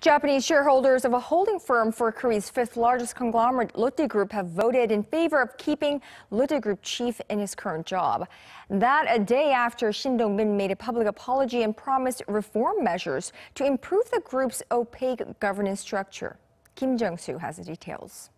Japanese shareholders of a holding firm for Korea's fifth-largest conglomerate, Lotte Group, have voted in favor of keeping Lotte Group chief in his current job. That a day after Shin Dong-bin made a public apology and promised reform measures to improve the group's opaque governance structure. Kim Jung-soo has the details.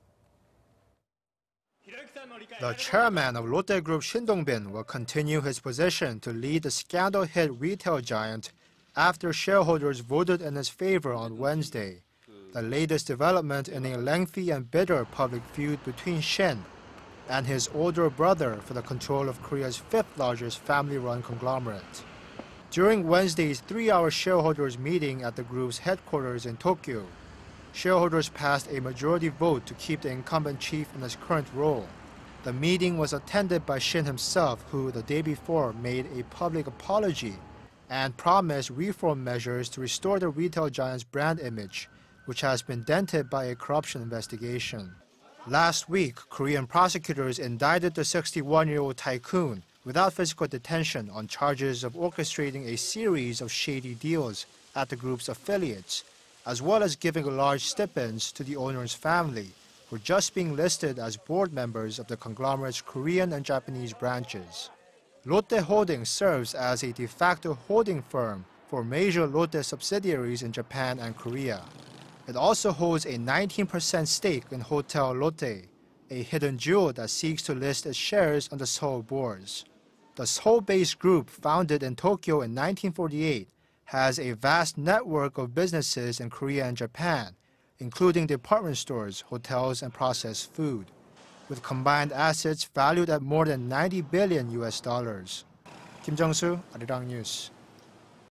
The chairman of Lotte Group, Shin Dong-bin, will continue his position to lead the scandal-hit retail giant after shareholders voted in his favor on Wednesday, the latest development in a lengthy and bitter public feud between Shin and his older brother for the control of Korea's fifth-largest family-run conglomerate. During Wednesday's three-hour shareholders' meeting at the group's headquarters in Tokyo, shareholders passed a majority vote to keep the incumbent chief in his current role. The meeting was attended by Shin himself, who the day before made a public apology and promised reform measures to restore the retail giant's brand image, which has been dented by a corruption investigation. Last week, Korean prosecutors indicted the 61-year-old tycoon without physical detention on charges of orchestrating a series of shady deals at the group's affiliates, as well as giving large stipends to the owner's family for just being listed as board members of the conglomerate's Korean and Japanese branches. Lotte Holdings serves as a de facto holding firm for major Lotte subsidiaries in Japan and Korea. It also holds a 19% stake in Hotel Lotte, a hidden jewel that seeks to list its shares on the Seoul bourse. The Seoul-based group, founded in Tokyo in 1948, has a vast network of businesses in Korea and Japan, including department stores, hotels, and processed food, with combined assets valued at more than $90 billion. Kim Jung-soo, Arirang News.